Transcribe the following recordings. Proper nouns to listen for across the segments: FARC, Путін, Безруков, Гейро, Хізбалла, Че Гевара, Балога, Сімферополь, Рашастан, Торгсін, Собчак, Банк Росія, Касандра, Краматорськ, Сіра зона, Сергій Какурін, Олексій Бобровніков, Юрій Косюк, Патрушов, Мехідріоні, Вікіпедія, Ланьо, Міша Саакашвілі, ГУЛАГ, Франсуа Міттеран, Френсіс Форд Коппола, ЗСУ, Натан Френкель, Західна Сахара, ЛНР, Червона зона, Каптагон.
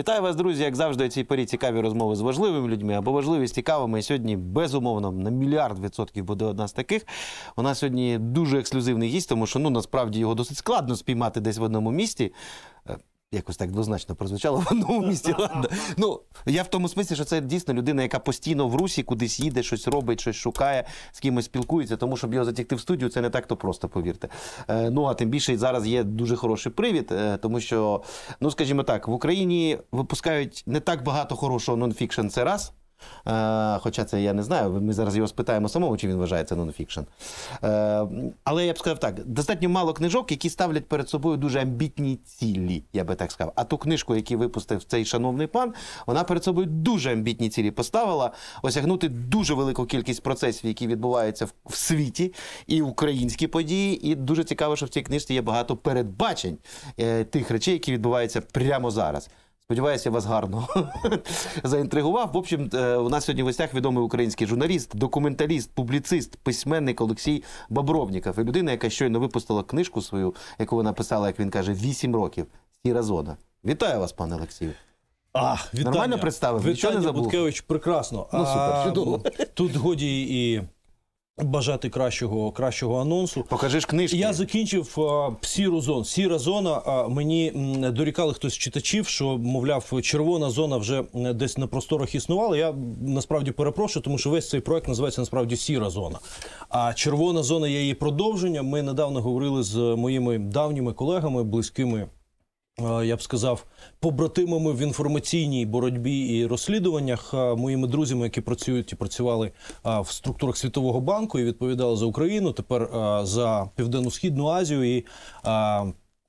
Вітаю вас, друзі, як завжди, у цій порі цікаві розмови з важливими людьми, або важливі з цікавими. І сьогодні, безумовно, на 1 мільярд відсотків буде одна з таких. У нас сьогодні дуже ексклюзивний гість, тому що, насправді, його досить складно спіймати десь в одному місті. Якось так двозначно прозвучало, в одному місті, ладно. Я в тому смислі, що це дійсно людина, яка постійно в русі, кудись їде, щось робить, щось шукає, з кимось спілкується, тому, щоб його затягти в студію, це не так-то просто, повірте. А тим більше, зараз є дуже хороший привід, тому що, скажімо так, в Україні випускають не так багато хорошого нонфікшн, це раз. Хоча це я не знаю, ми зараз його спитаємо самого, чи він вважає це нонфікшн. Але я б сказав так, достатньо мало книжок, які ставлять перед собою дуже амбітні цілі, я би так сказав. А ту книжку, яку випустив цей шановний пан, вона перед собою дуже амбітні цілі поставила, осягнути дуже велику кількість процесів, які відбуваються в світі, і українські події, і дуже цікаво, що в цій книжці є багато передбачень тих речей, які відбуваються прямо зараз. Сподіваюся, я вас гарно заінтригував. В общем, у нас сьогодні в гостях відомий український журналіст, документаліст, публіцист, письменник Олексій Бобровніков. І людина, яка щойно випустила книжку свою, яку вона писала, як він каже, 8 років. «Сіра зона». Вітаю вас, пане Олексію. Нормально представив? Нічого не забув? Вітання, Буткевич, прекрасно. Супер, чудово. Тут годі і бажати кращого анонсу. Покажи ж книжки. Я закінчив «Сіру зону». «Сіра зона», мені дорікали хтось з читачів, що, мовляв, «Червона зона» вже десь на просторах існувала. Я, насправді, перепрошую, тому що весь цей проєкт називається, насправді, «Сіра зона». А «Червона зона» є її продовження. Ми недавно говорили з моїми давніми колегами, близькими, я б сказав, побратимами в інформаційній боротьбі і розслідуваннях, моїми друзями, які працюють і працювали в структурах Світового банку і відповідали за Україну, тепер за Південно-Східну Азію. І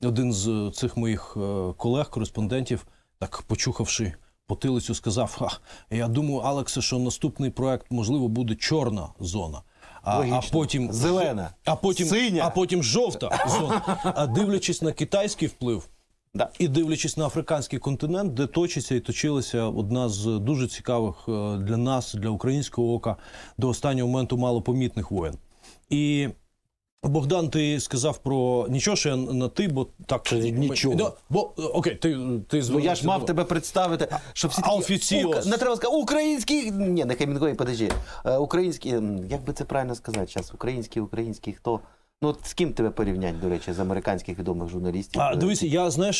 один з цих моїх колег-кореспондентів, так почухавши потилицю, сказав: я думаю, Алексе, що наступний проект, можливо, буде «Чорна зона». Зелена, синя. А потім «Жовта зона». Дивлячись на китайський вплив, і дивлячись на африканський континент, де точиться і точилася одна з дуже цікавих для нас, для українського ока, до останнього моменту малопомітних воєн. І, Богдан, ти сказав про нічого, що я на «ти», бо так... Нічого. Окей, ти... Я ж мав тебе представити, щоб всі такі... Офіціоз. Не треба сказати, український... Ні, не Хемінгуей, подожди. Український... Як би це правильно сказати зараз? Український, хто... З ким тебе порівнять, до речі, з американських відомих журналістів? Дивись,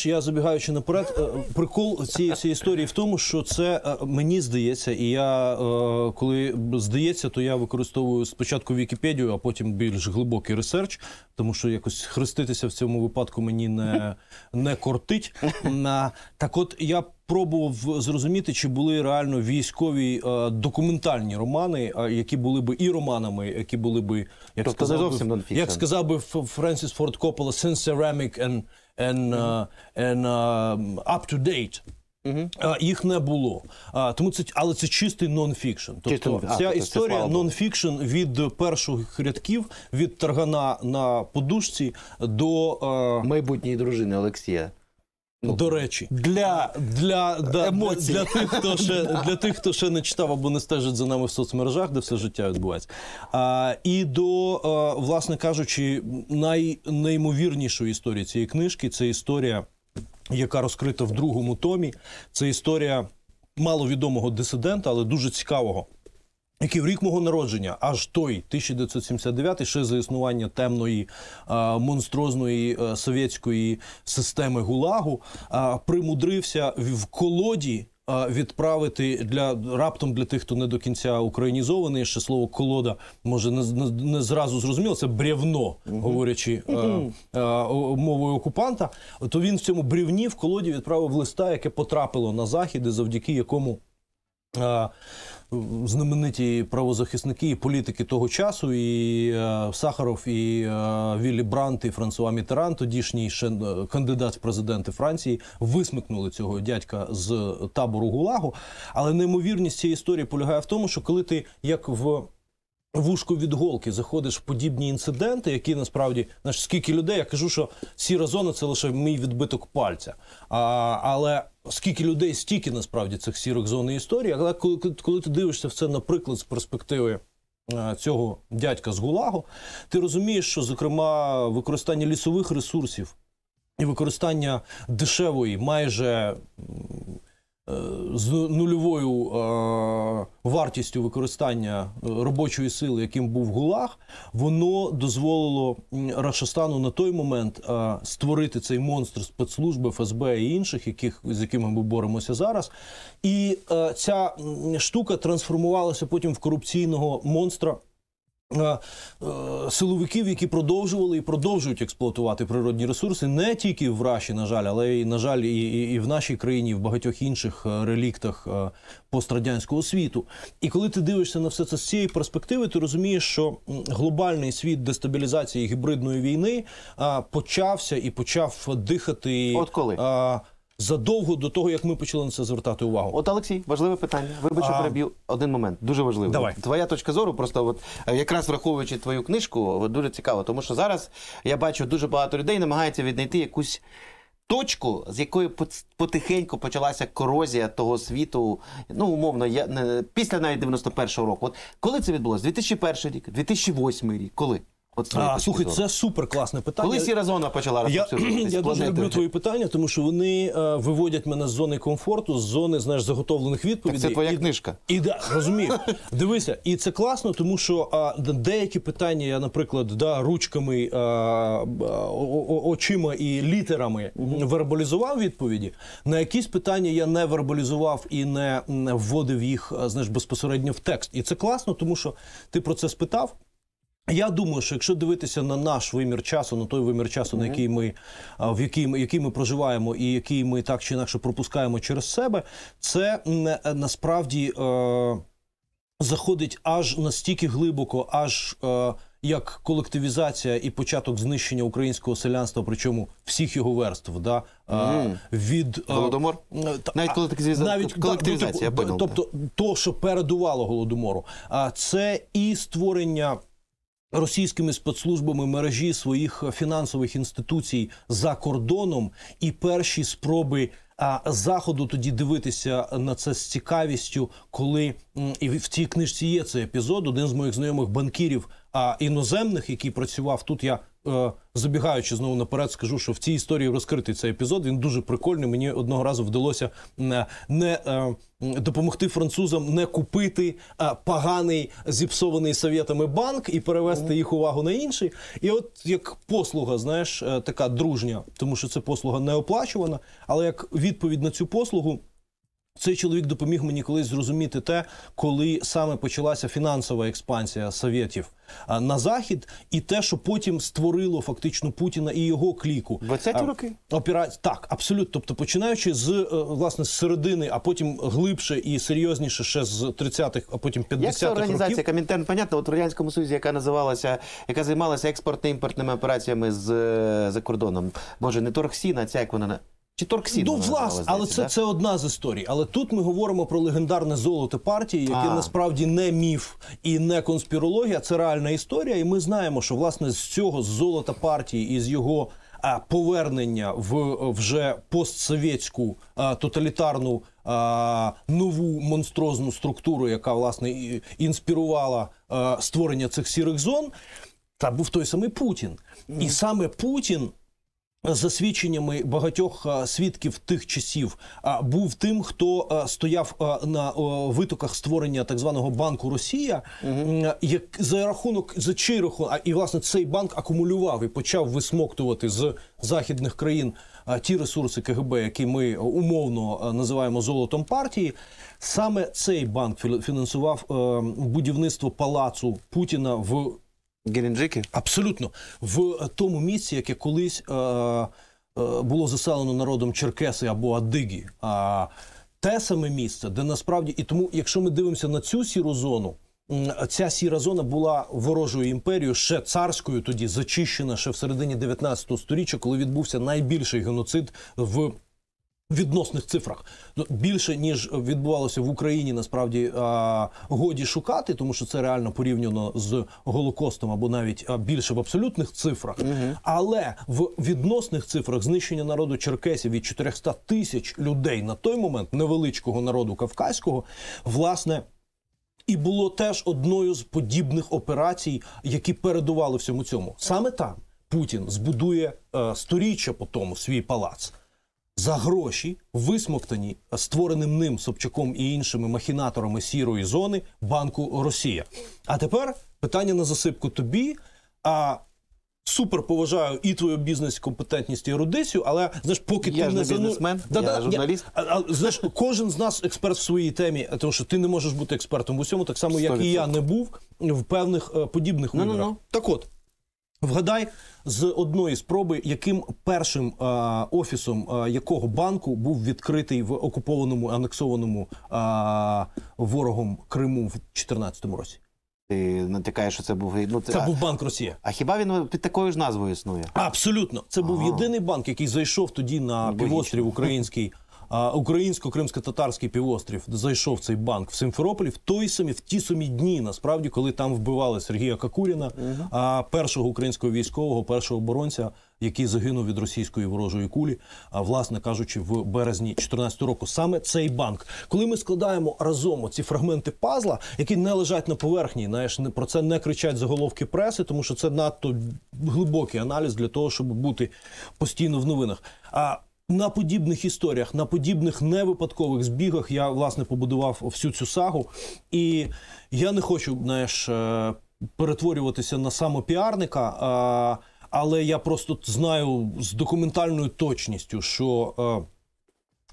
я, забігаючи наперед, прикол цієї історії в тому, що це, мені здається, і я, коли здається, то я використовую спочатку Вікіпедію, а потім більш глибокий ресерч, тому що якось хреститися в цьому випадку мені не кортить. Так от, я пробував зрозуміти, чи були реально військові документальні романи, які були би і романами, які були би, як сказав би Френсіс Форд Коппола, «Ceramic and up-to-date». Їх не було. Але це чистий нон-фікшн. Тобто ця історія нон-фікшн від перших рядків, від таргана на подушці до... Майбутньої дружини Олексія. До речі, для тих, хто ще не читав або не стежить за нами в соцмережах, де все життя відбувається, і до, власне кажучи, найнеймовірнішої історії цієї книжки, це історія, яка розкрита в 2-му томі, це історія маловідомого дисидента, але дуже цікавого, який в рік мого народження, аж той, 1979, ще за існування темної, монстрозної совєтської системи ГУЛАГу, примудрився в колоді відправити, раптом для тих, хто не до кінця українізований, ще слово «колода», може, не зразу зрозуміло, це бревно, говорячи мовою окупанта, то він в цьому бревні в колоді відправив листа, яке потрапило на Захід, і завдяки якому знамениті правозахисники і політики того часу, і Сахаров, і Віллі Брандт, і Франсуа Міттеран, тодішній ще кандидат в президенти Франції, висмикнули цього дядька з табору ГУЛАГу. Але неймовірність цієї історії полягає в тому, що коли ти, як в вушку від голки, заходиш в подібні інциденти, які насправді, скільки людей, я кажу, що «Сіра зона» – це лише мій відбиток пальця, але скільки людей, стільки насправді цих сірих зон і історій, але коли ти дивишся в це, наприклад, з перспективи цього дядька з ГУЛАГу, ти розумієш, що, зокрема, використання лісових ресурсів і використання дешевої, майже з нульовою вартістю використання робочої сили, яким був ГУЛАГ, воно дозволило Рашистану на той момент створити цей монстр спецслужби, ФСБ і інших, з якими ми боремося зараз. І ця штука трансформувалася потім в корупційного монстра силовиків, які продовжували і продовжують експлуатувати природні ресурси не тільки в Раші, на жаль, але й, на жаль, і в нашій країні, і в багатьох інших реліктах пострадянського світу. І коли ти дивишся на все це з цієї перспективи, ти розумієш, що глобальний світ дестабілізації гібридної війни почався і почав дихати. От коли? Задовго до того, як ми почали на це звертати увагу. От, Олексій, важливе питання. Вибач, переб'ю один момент, дуже важливий. Давай. Твоя точка зору, просто от, якраз враховуючи твою книжку, дуже цікаво, тому що зараз я бачу, дуже багато людей намагається віднайти якусь точку, з якої потихеньку почалася корозія того світу, ну, умовно, після навіть 91-го року. От, коли це відбулося? 2001 рік? 2008 рік? Коли? Слухай, це суперкласне питання. Коли сіра зона почала розповсюджуватися? Я дуже люблю твої питання, тому що вони виводять мене з зони комфорту, з зони, знаєш, заготовлених відповідей. Так це твоя книжка. Да, розумію. Дивися, і це класно, тому що деякі питання я, наприклад, ручками, очима і літерами вербалізував відповіді. На якісь питання я не вербалізував і не вводив їх, знаєш, безпосередньо в текст. І це класно, тому що ти про це спитав. Я думаю, що якщо дивитися на наш вимір часу, на той вимір часу, на який ми проживаємо і який ми так чи інакше пропускаємо через себе, це насправді заходить аж настільки глибоко, аж як колективізація і початок знищення українського селянства, причому всіх його верств, да? Від голодомор? Навіть колективізація, я понял. Тобто, то, що передувало голодомору, це і створення російськими спецслужбами мережі своїх фінансових інституцій за кордоном і перші спроби Заходу тоді дивитися на це з цікавістю, коли і в цій книжці є цей епізод. Один з моїх знайомих банкірів іноземних, який працював тут, я забігаючи знову наперед, скажу, що в цій історії розкритий цей епізод, він дуже прикольний. Мені одного разу вдалося не допомогти французам не купити поганий, зіпсований совєтами банк і перевести їх увагу на інший. І от як послуга, знаєш, така дружня, тому що це послуга не оплачувана, але як відповідь на цю послугу, цей чоловік допоміг мені колись зрозуміти те, коли саме почалася фінансова експансія совєтів на Захід, і те, що потім створило фактично Путіна і його кліку. 20-ті роки? Так, абсолютно. Тобто починаючи з, власне, з середини, а потім глибше і серйозніше ще з 30-х, а потім 50-х років. Як ця організація Комінтерн, понятно, от в Радянському Союзі, яка називалася, яка займалася експортно-імпортними операціями за кордоном. Боже, не Торгсін, а ця, як вона... Чи Торксін? Ну, власне, але це одна з історій. Але тут ми говоримо про легендарне золото партії, яке насправді не міф і не конспірологія, це реальна історія. І ми знаємо, що, власне, з цього золота партії і з його повернення в вже постсовєтську тоталітарну нову монстрозну структуру, яка, власне, інспірувала створення цих сірих зон, та був той самий Путін. І саме Путін, за свідченнями багатьох свідків тих часів, був тим, хто стояв на витоках створення так званого Банку Росія, за чий рахунок, і, власне, цей банк акумулював і почав висмоктувати з західних країн ті ресурси КГБ, які ми умовно називаємо золотом партії. Саме цей банк фінансував будівництво палацу Путіна в Геленджикі? Абсолютно. В тому місці, яке колись було заселено народом Черкеси або Адигі. Те саме місце, де насправді... І тому, якщо ми дивимося на цю сіру зону, ця сіра зона була ворожою імперією, ще царською тоді, зачищена ще в середині 19-го сторіччя, коли відбувся найбільший геноцид в відносних цифрах. Більше, ніж відбувалося в Україні, насправді, годі шукати, тому що це реально порівняно з Голокостом, або навіть більше в абсолютних цифрах. Але в відносних цифрах знищення народу черкесів від 400 тисяч людей на той момент, невеличкого народу кавказького, власне, і було теж одною з подібних операцій, які передували всьому цьому. Саме там Путін збудує сторіччя по тому свій палац. за гроші висмоктані створеним ним Собчаком і іншими махінаторами «Сірої зони» Банку Росія. А тепер питання на засипку тобі. Супер поважаю і твою бізнес-компетентність, і ерудицію, але, знаєш, поки ти не... Я ж не бізнесмен, я журналіст. Знаєш, кожен з нас експерт в своїй темі, тому що ти не можеш бути експертом в усьому, так само, як і я не був в певних подібних умовах. Так от, вгадай з одної спроби, яким першим офісом якого банку був відкритий в окупованому, анексованому ворогом Криму в 2014 році? Ти натякаєш, що це був... це був Банк Росія. А хіба він під такою ж назвою існує? Абсолютно. Це був єдиний банк, який зайшов тоді на півострів український, українсько-кримсько-татарський півострів. Зайшов цей банк в Сімферополі в ті самі дні, насправді, коли там вбивали Сергія Какуріна, першого українського військового, першого оборонця, який загинув від російської ворожої кулі, власне кажучи, в березні 2014 року. Саме цей банк. Коли ми складаємо разом ці фрагменти пазла, які не лежать на поверхні, знаєш, про це не кричать заголовки преси, тому що це надто глибокий аналіз для того, щоб бути постійно в новинах. На подібних історіях, на подібних невипадкових збігах я, власне, побудував всю цю сагу. І я не хочу, знаєш, перетворюватися на самопіарника, але я просто знаю з документальною точністю, що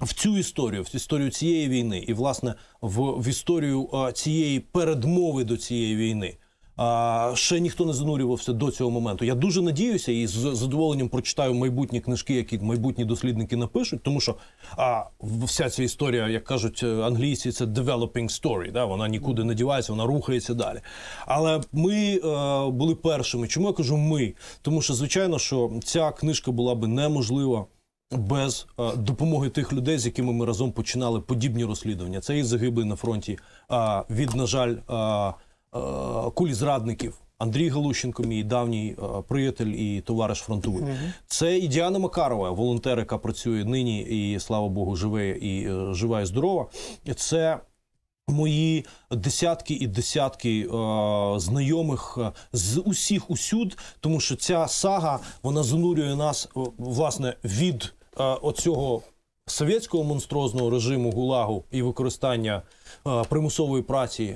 в цю історію, в історію цієї війни і, власне, в історію цієї передмови до цієї війни ще ніхто не занурювався до цього моменту. Я дуже надіюся і з задоволенням прочитаю майбутні книжки, які майбутні дослідники напишуть, тому що вся ця історія, як кажуть англійці, це developing story, да? Вона нікуди не дівається, вона рухається далі. Але ми були першими. Чому я кажу «ми»? Тому що, звичайно, що ця книжка була би неможлива без допомоги тих людей, з якими ми разом починали подібні розслідування. Це і загиблі на фронті від, на жаль, кулі зрадників. Андрій Галущенко, мій давній приятель і товариш фронтовий. Це і Діана Макарова, волонтер, яка працює нині і, слава Богу, жива і здорова. Це мої десятки і десятки знайомих з усіх усюд, тому що ця сага, вона занурює нас, власне, від оцього совєтського монструозного режиму ГУЛАГу і використання примусової праці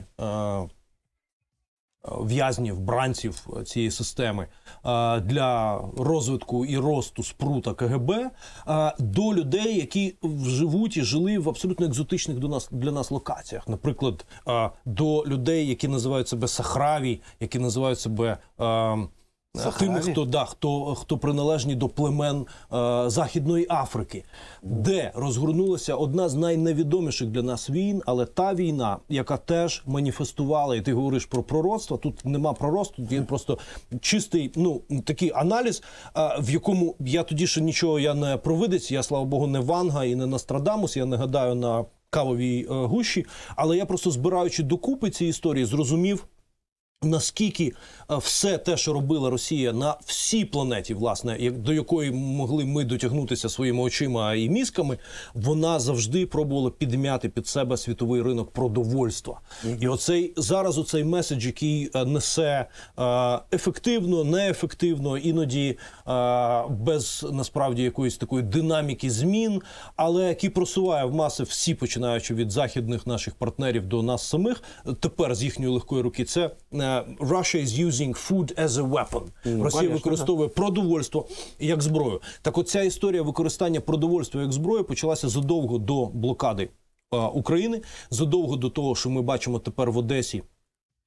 в'язнів, бранців цієї системи для розвитку і росту спрута КГБ до людей, які живуть і жили в абсолютно екзотичних для нас локаціях. Наприклад, до людей, які називають себе сахраві, які називають себе тими, хто приналежні до племен Західної Африки, де розгорнулася одна з найневідоміших для нас війн, але та війна, яка теж маніфестувала, і ти говориш про пророцтво, тут нема пророцтва, тут є просто чистий, ну, такий аналіз, в якому я тоді ще нічого, я не провидець, я, слава Богу, не Ванга і не Нострадамус, я не гадаю на кавовій гущі, але я просто, збираючи докупи ці історії, зрозумів, наскільки все те, що робила Росія на всій планеті, власне, до якої могли ми дотягнутися своїми очима і мізками, вона завжди пробувала підмяти під себе світовий ринок продовольства. І зараз оцей меседж, який несе ефективно, неефективно, іноді без, насправді, якоїсь такої динаміки змін, але який просуває в маси всі, починаючи від західних наших партнерів до нас самих, тепер з їхньої легкої руки, це Russia is using food as a weapon. Росія використовує продовольство як зброю. Так от ця історія використання продовольства як зброї почалася задовго до блокади України, задовго до того, що ми бачимо тепер в Одесі,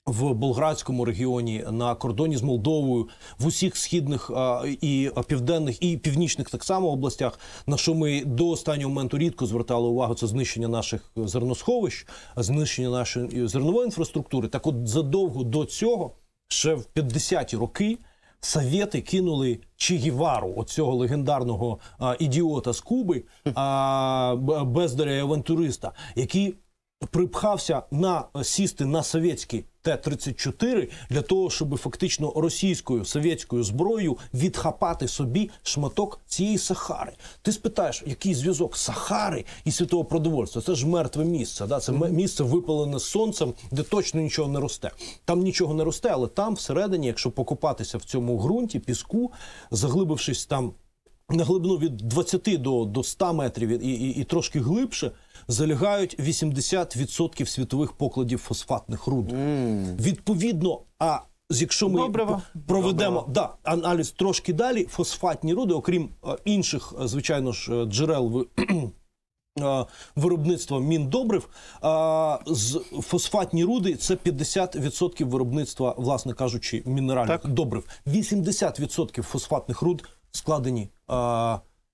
в Болградському регіоні, на кордоні з Молдовою, в усіх східних і південних, і північних так само областях, на що ми до останнього моменту рідко звертали увагу, це знищення наших зерносховищ, знищення нашої зернової інфраструктури. Так от задовго до цього, ще в 50-ті роки, совєти кинули Че Гевару, оцього легендарного ідіота з Куби, бездаря і авантюриста, який припхався сісти на совєтські Т-34 для того, щоб фактично російською, совєтською зброєю відхапати собі шматок цієї Сахари. Ти спитаєш, який зв'язок Сахари і світового продовольства? Це ж мертве місце, це місце випалене сонцем, де точно нічого не росте. Там нічого не росте, але там всередині, якщо покопатися в цьому ґрунті, піску, заглибившись там на глибину від 20 до 100 метрів і трошки глибше залягають 80% світових покладів фосфатних руд. Відповідно, якщо ми проведемо аналіз трошки далі, фосфатні руди, окрім інших, звичайно ж, джерел виробництва міндобрив, фосфатні руди – це 50% виробництва, власне кажучи, мінеральних добрив. 80% фосфатних руд складені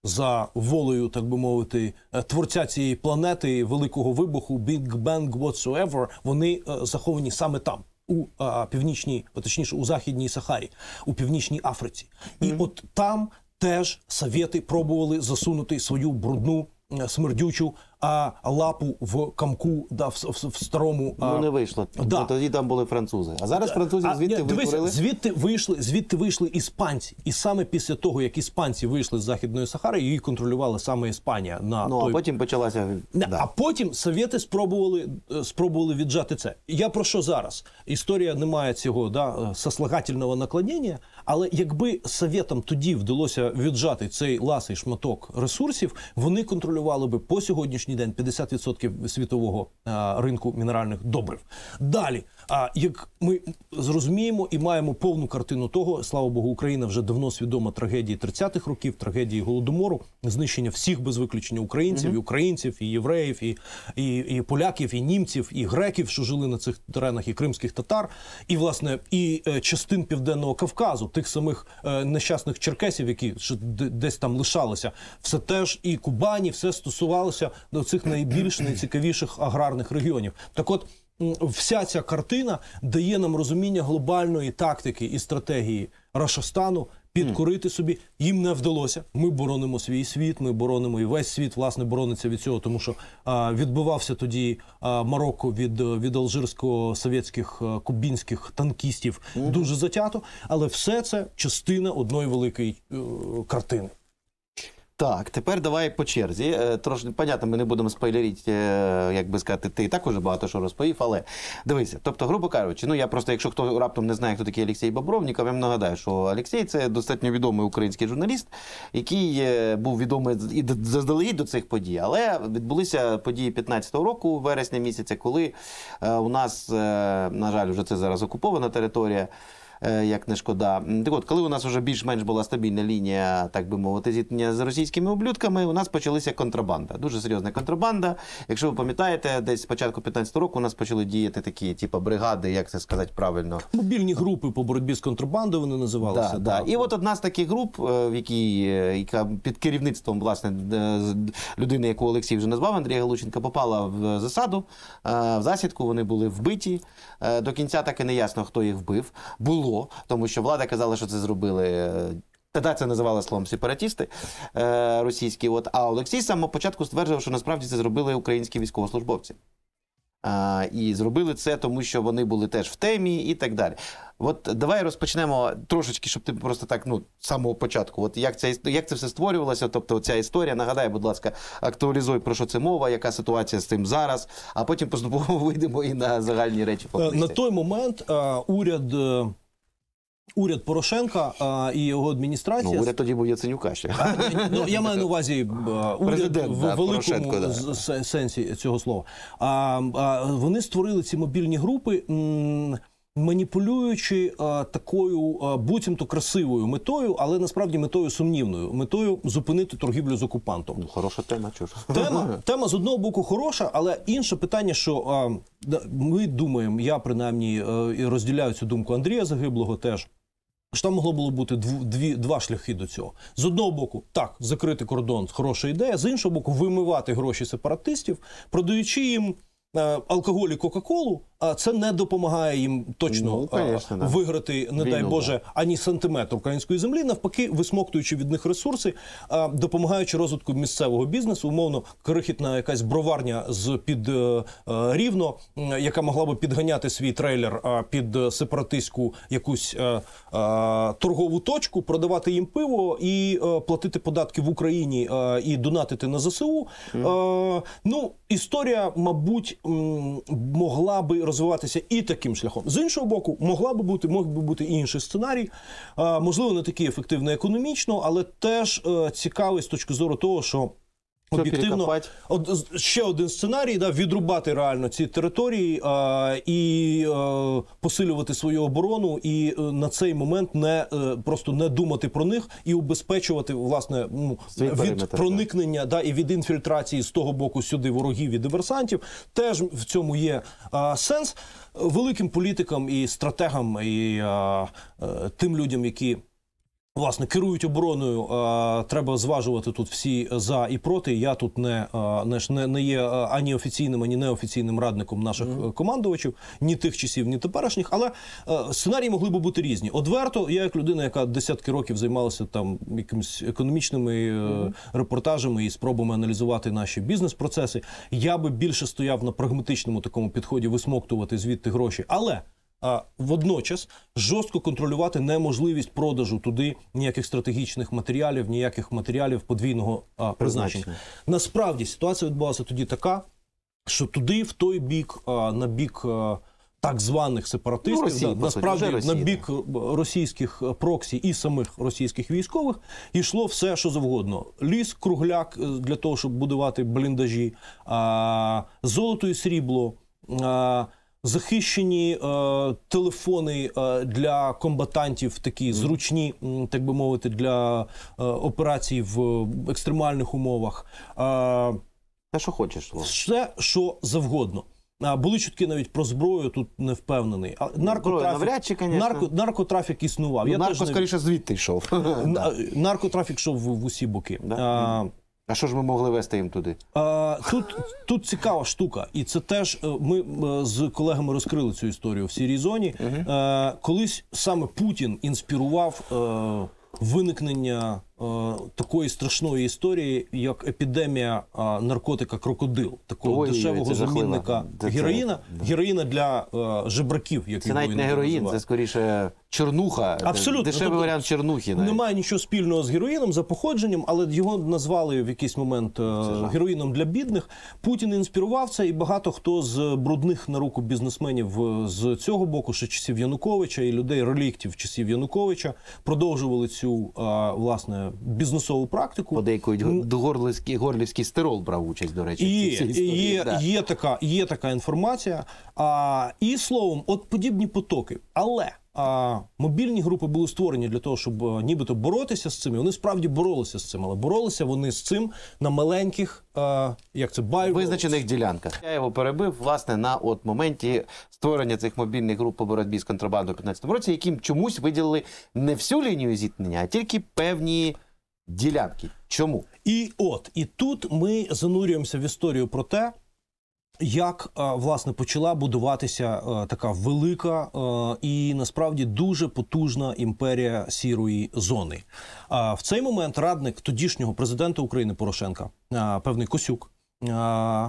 за волею, так би мовити, творця цієї планети, великого вибуху, Big Bang whatsoever, вони заховані саме там, у північній, точніше, у Західній Сахарі, у Північній Африці. І от там теж совєти пробували засунути свою брудну, смердючу лапу в камку, в старому... Ну, не вийшло. Тоді там були французи. А зараз французи звідти витворили? Звідти вийшли іспанці. І саме після того, як іспанці вийшли з Західної Сахари, її контролювала саме Іспанія. Ну, а потім почалася... А потім совєти спробували віджати це. Я про що зараз? Історія не має цього сослагательного наклонення, але якби совєтам тоді вдалося віджати цей ласий шматок ресурсів, вони контролювали би по сьогоднішній день 50% світового ринку мінеральних добрив. Далі, як ми зрозуміємо і маємо повну картину того, слава Богу, Україна вже давно свідома трагедії 30-х років, трагедії Голодомору, знищення всіх без виключення українців, і українців, і євреїв, і поляків, і німців, і греків, що жили на цих теренах, і кримських татар, і, власне, і частин Південного Кавказу, тих самих нещасних черкесів, які десь там лишалися. Все теж, і Кубані, все стосувалося до цих найбільш найцікавіших аграрних регіонів. Так от, вся ця картина дає нам розуміння глобальної тактики і стратегії Рашастану підкорити собі. Їм не вдалося. Ми боронимо свій світ, ми боронимо і весь світ, власне, борониться від цього, тому що відбивався тоді Марокко від алжирсько-совєтських кубінських танкістів дуже затято, але все це частина одної великої картини. Так, тепер давай по черзі. Трошки, понятно, ми не будемо спойлерити, як би сказати, ти і так уже багато що розповів, але дивися, тобто, грубо кажучи, ну я просто, якщо хто раптом не знає, хто такий Олексій Бобровніков, я вам нагадаю, що Олексій – це достатньо відомий український журналіст, який був відомий і заздалегідь до цих подій, але відбулися події 15-го року, вересня місяця, коли у нас, на жаль, вже це зараз окупована територія, як не шкода. Так от, коли у нас вже більш-менш була стабільна лінія, так би мовити, зіткнення з російськими ублюдками, у нас почалася контрабанда. Дуже серйозна контрабанда. Якщо ви пам'ятаєте, десь з початку 15-го року у нас почали діяти такі, типу, бригади, як це сказати правильно? Мобільні групи по боротьбі з контрабандою вони називалися. Так, і от одна з таких груп, яка під керівництвом, власне, людини, яку Олексій вже назвав, Андрія Галущенка, попала в засаду, в засідку, вони були вбиті. До кінця так і не ясно, хто їх вбив. Було, тому що влада казала, що це зробили, тоді це називали словом сепаратісти російські, а Олексій з самого початку стверджував, що насправді це зробили українські військовослужбовці. І зробили це, тому що вони були теж в темі і так далі. От давай розпочнемо трошечки, щоб ти просто так, ну, з самого початку, от як це все створювалося, тобто ця історія, нагадай, будь ласка, актуалізуй, про що це мова, яка ситуація з цим зараз, а потім поступово вийдемо і на загальні речі. На той момент уряд Порошенка і його адміністрація... Ну, уряд тоді був Яценюка ще. Ну, я маю на увазі уряд в великому сенсі цього слова. Вони створили ці мобільні групи, маніпулюючи такою буцімто красивою метою, але насправді метою сумнівною. Метою зупинити торгівлю з окупантом. Ну, хороша тема, чого ж? Тема, з одного боку, хороша, але інше питання, що ми думаємо, я принаймні розділяю цю думку Андрія Загиблого теж, що там могло було бути два шляхи до цього. З одного боку, так, закрити кордон – хороша ідея, з іншого боку, вимивати гроші сепаратистів, продаючи їм алкоголь і Кока-Колу, це не допомагає їм точно виграти, не дай Боже, ані сантиметр української землі, навпаки, висмоктуючи від них ресурси, допомагаючи розвитку місцевого бізнесу, умовно, крихітна якась броварня з-під Рівно, яка могла би підганяти свій трейлер під сепаратистську якусь торгову точку, продавати їм пиво і платити податки в Україні і донатити на ЗСУ. Ну, історія, мабуть, могла би розвиватися розвиватися і таким шляхом. З іншого боку, мог би бути інший сценарій, можливо, не такий ефективний економічно, але теж цікавий з точки зору того, що об'єктивно, ще один сценарій, да, відрубати реально ці території і посилювати свою оборону, і на цей момент просто не думати про них і убезпечувати, власне, від проникнення, да, і від інфільтрації з того боку сюди ворогів і диверсантів. Теж в цьому є сенс. Великим політикам і стратегам, і тим людям, які... власне, керують обороною, треба зважувати тут всі за і проти. Я тут не є ані офіційним, ані неофіційним радником наших командувачів, ні тих часів, ні теперішніх, але сценарії могли б бути різні. Одверто, я як людина, яка десятки років займалася там якимись економічними репортажами і спробами аналізувати наші бізнес-процеси, я би більше стояв на прагматичному такому підході висмоктувати звідти гроші, але... а водночас жорстко контролювати неможливість продажу туди ніяких стратегічних матеріалів, ніяких матеріалів подвійного призначення. Насправді ситуація відбувалася тоді така, що туди, в той бік, на бік так званих сепаратистів, ну, Росії, насправді Росії, на бік російських проксі і самих російських військових, йшло все, що завгодно. Ліс, кругляк для того, щоб будувати бліндажі, золото і срібло, захищені телефони для комбатантів, такі зручні, так би мовити, для операцій в екстремальних умовах. Те, що хочеш. Все, що завгодно. Були чутки навіть про зброю, тут не впевнений. Наркотрафік існував. Ну, нарко, скоріше, звідти йшов. Наркотрафік йшов в усі боки. Да? А що ж ми могли вести їм туди? Тут цікава штука. І це теж, ми з колегами розкрили цю історію в «Сірій зоні». Колись саме Путін інспірував виникнення такої страшної історії, як епідемія наркотика крокодил. Такого дешевого замінника героїна. Героїна для жебраків, як його називають. Це навіть не героїн, це скоріше чернуха. Абсолютно. Дешевий варіант чернухи. Немає нічого спільного з героїном за походженням, але його назвали в якийсь момент героїном для бідних. Путін інспірував це, і багато хто з брудних на руку бізнесменів з цього боку, ще часів Януковича, і людей реліктів часів Януковича, продовжували цю, власне, бізнесову практику. Подейкують, горлівський стирол брав участь, до речі. Є така інформація. І, словом, от подібні потоки. Але мобільні групи були створені для того, щоб нібито боротися з цим. І вони справді боролися з цим. Але боролися вони з цим на маленьких, визначених ділянках. Я його перебив, власне, на моменті створення цих мобільних груп по боротьбі з контрабандою у 2015 році, яким чомусь виділили не всю лінію зіткнення, а тільки певні ділянки. Чому? І тут ми занурюємося в історію про те, як, власне, почала будуватися така велика і, насправді, дуже потужна імперія сірої зони. В цей момент радник тодішнього президента України Порошенка, певний Косюк.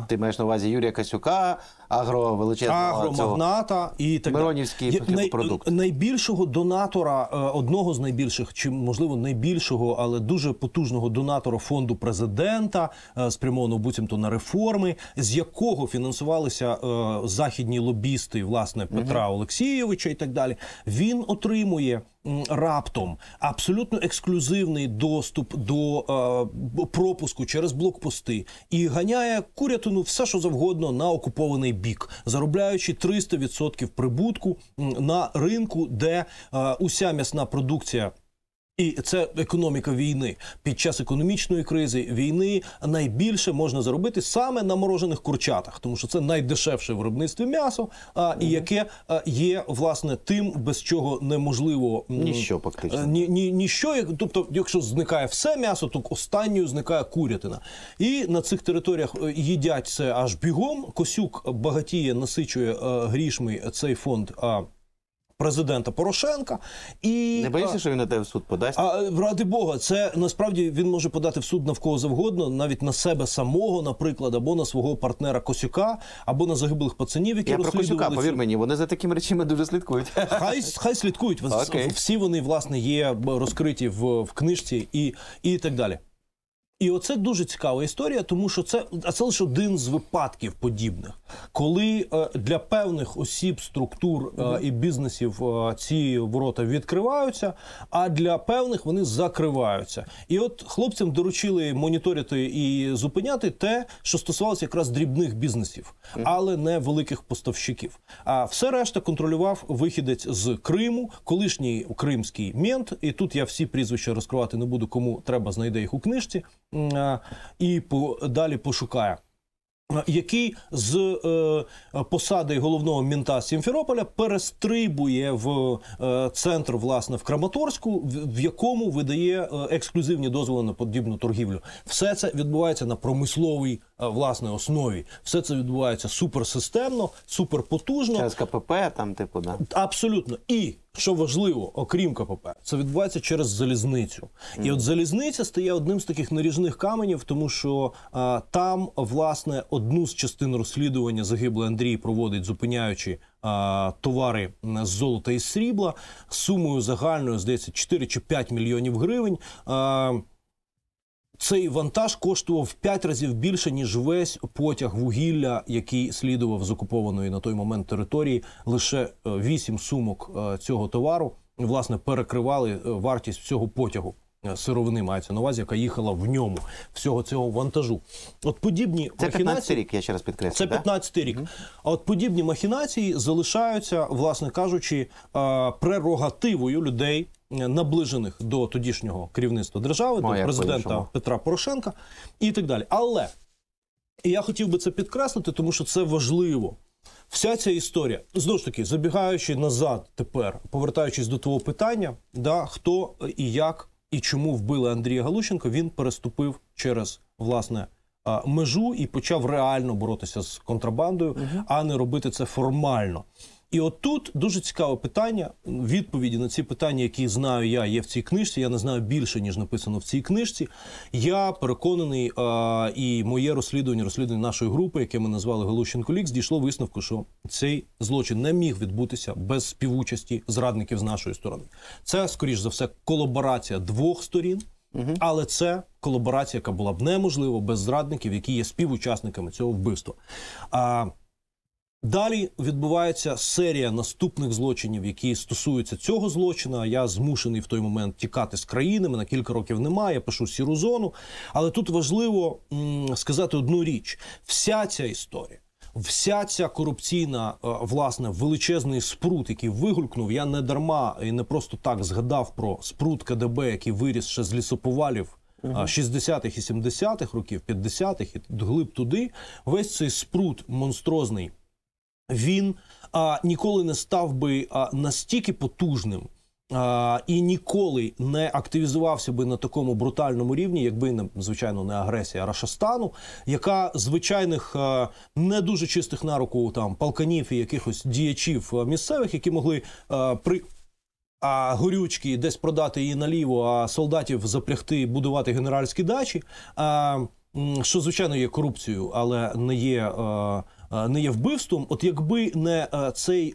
Ти маєш на увазі Юрія Косюка, агромагната і так далі. Миронівський продукт. Найбільшого донатора, одного з найбільших, чи, можливо, найбільшого, але дуже потужного донатора фонду президента, спрямованого буцімто на реформи, з якого фінансувалися західні лобісти, власне, Петра Олексійовича і так далі. Він отримує раптом абсолютно ексклюзивний доступ до пропуску через блокпости і ганяє курятину все, що завгодно на окупований бік, заробляючи 300% прибутку на ринку, де уся м'ясна продукція. І це економіка війни. Під час економічної кризи, війни, найбільше можна заробити саме на морожених курчатах, тому що це найдешевше виробництво м'яса, і яке є, власне, тим, без чого неможливо... Ніщо, фактично. Ніщо, тобто, якщо зникає все м'ясо, то останньою зникає курятина. І на цих територіях їдять це аж бігом. Косюк багатіє, насичує грішми цей фонд президента Порошенка. Не боїшся, що він на тебе в суд подасть? Ради Бога, це насправді він може подати в суд на кого завгодно, навіть на себе самого, наприклад, або на свого партнера Косюка, або на загиблих пацанів, які розслідували. Я про Косюка, повір мені, вони за такими речами дуже слідкують. Хай слідкують. Всі вони, власне, є розкриті в книжці і так далі. І оце дуже цікава історія, тому що це лише один з випадків подібних, коли для певних осіб, структур і бізнесів ці ворота відкриваються, а для певних вони закриваються. І от хлопцям доручили моніторити і зупиняти те, що стосувалося якраз дрібних бізнесів, але не великих поставщиків. А все решта контролював вихідець з Криму, колишній кримський мент, і тут я всі прізвища розкривати не буду, кому треба, знайде їх у книжці, і далі пошукає, який з посади головного мента Сімферополя перестрибує в центр, власне, в Краматорську, в якому видає ексклюзивні дозволи на подібну торгівлю. Все це відбувається на промисловій, власне, основі. Все це відбувається суперсистемно, суперпотужно. Через КПП там, типу, да? Абсолютно. І, що важливо, окрім КПП, це відбувається через залізницю. І от залізниця стає одним з таких наріжних каменів, тому що там, власне, одну з частин розслідування загиблий Андрій проводить, зупиняючи товари з золота і срібла, сумою загальною, здається, 4 чи 5 мільйонів гривень. Цей вантаж коштував 5 разів більше, ніж весь потяг вугілля, який слідував з окупованої на той момент території. Лише 8 сумок цього товару, власне, перекривали вартість всього потягу. Сировини мається на увазі, яка їхала в ньому, всього цього вантажу. От подібні це махінації... 15-й рік, я ще раз підкреслю. Це 15-й рік. А от подібні махінації залишаються, власне кажучи, прерогативою людей, наближених до тодішнього керівництва держави, до президента Петра Порошенка і так далі. Але, і я хотів би це підкреслити, тому що це важливо. Вся ця історія, знову ж таки, забігаючи назад тепер, повертаючись до твого питання, да, хто і як і чому вбили Андрія Галущенка, він переступив через, власне, межу і почав реально боротися з контрабандою, а не робити це формально. І отут дуже цікаве питання, відповіді на ці питання, які знаю я, є в цій книжці, я не знаю більше, ніж написано в цій книжці. Я переконаний, і моє розслідування нашої групи, яке ми назвали «Галущенко Лікс», дійшло висновку, що цей злочин не міг відбутися без співучасті зрадників з нашої сторони. Це, скоріш за все, колаборація двох сторін, але це колаборація, яка була б неможлива без зрадників, які є співучасниками цього вбивства. Далі відбувається серія наступних злочинів, які стосуються цього злочина. Я змушений в той момент тікати з країни, мене кілька років немає, я пишу «Сіру зону». Але тут важливо сказати одну річ. Вся ця історія, вся ця корупційна, власне, величезний спрут, який вигулькнув, я не дарма і не просто так згадав про спрут КДБ, який виріс ще з лісоповалів 60-х і 70-х років, 50-х, і глиб туди, весь цей спрут монстрозний, він ніколи не став би настільки потужним і ніколи не активізувався би на такому брутальному рівні, якби, звичайно, не агресія Рашастану, яка звичайних не дуже чистих на руку там палканів і якихось діячів місцевих, які могли при горючки десь продати її наліво, а солдатів запрягти будувати генеральські дачі, що, звичайно, є корупцією, але не є вбивством. От якби не цей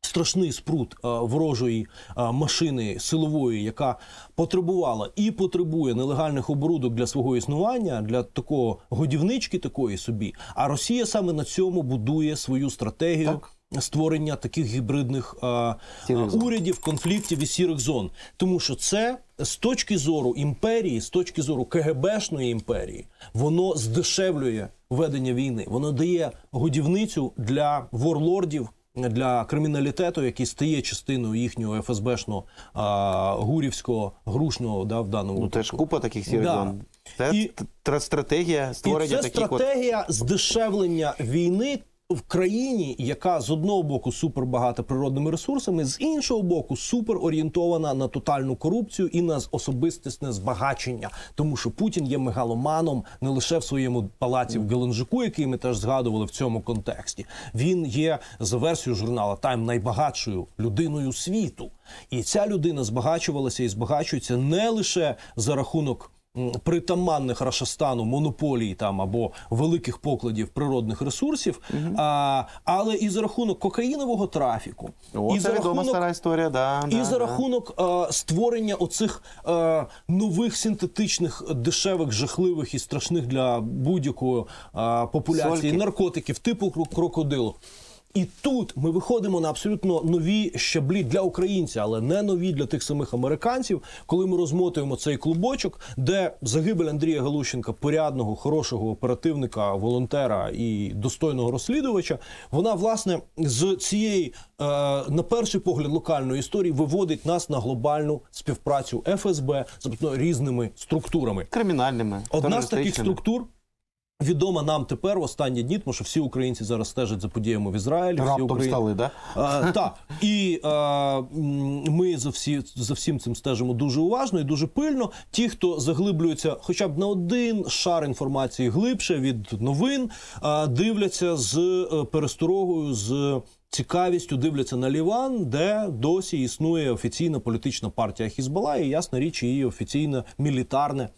страшний спрут ворожої машини силової, яка потребувала і потребує нелегальних оборудок для свого існування, для такого годівнички такої собі, а Росія саме на цьому будує свою стратегію створення таких гібридних урядів, конфліктів і сірих зон. Тому що це з точки зору імперії, з точки зору КГБшної імперії, воно здешевлює ведення війни. Воно дає годівницю для ворлордів, для криміналітету, який стає частиною їхнього ФСБшного, гурівського, грушного, да, в даному випадку. Ну, теж купа таких сірих зон. Це стратегія створення таких... І це стратегія здешевлення війни в країні, яка з одного боку супербагата природними ресурсами, з іншого боку суперорієнтована на тотальну корупцію і на особистісне збагачення. Тому що Путін є мегаломаном не лише в своєму палаці в Геленджику, який ми теж згадували в цьому контексті. Він є, за версією журнала «Тайм», найбагатшою людиною світу. І ця людина збагачувалася і збагачується не лише за рахунок притаманних Рашастану монополій там або великих покладів природних ресурсів, але і за рахунок кокаїнового трафіку, і за рахунок створення оцих нових синтетичних, дешевих, жахливих і страшних для будь-якої популяції наркотиків, типу крокодилу. І тут ми виходимо на абсолютно нові щаблі для українця, але не нові для тих самих американців, коли ми розмотуємо цей клубочок, де загибель Андрія Галущенка, порядного, хорошого оперативника, волонтера і достойного розслідувача, вона, власне, з цієї, на перший погляд, локальної історії виводить нас на глобальну співпрацю ФСБ з різними структурами. Кримінальними. Одна з таких структур відома нам тепер в останні дні, тому що всі українці зараз стежать за подіями в Ізраїлі. Раптом стали, да? Так. І ми за всім цим стежимо дуже уважно і дуже пильно. Ті, хто заглиблюється хоча б на один шар інформації глибше від новин, дивляться з пересторогою, з цікавістю дивляться на Ліван, де досі існує офіційна політична партія Хізбалла і, ясна річ, її офіційне мілітарне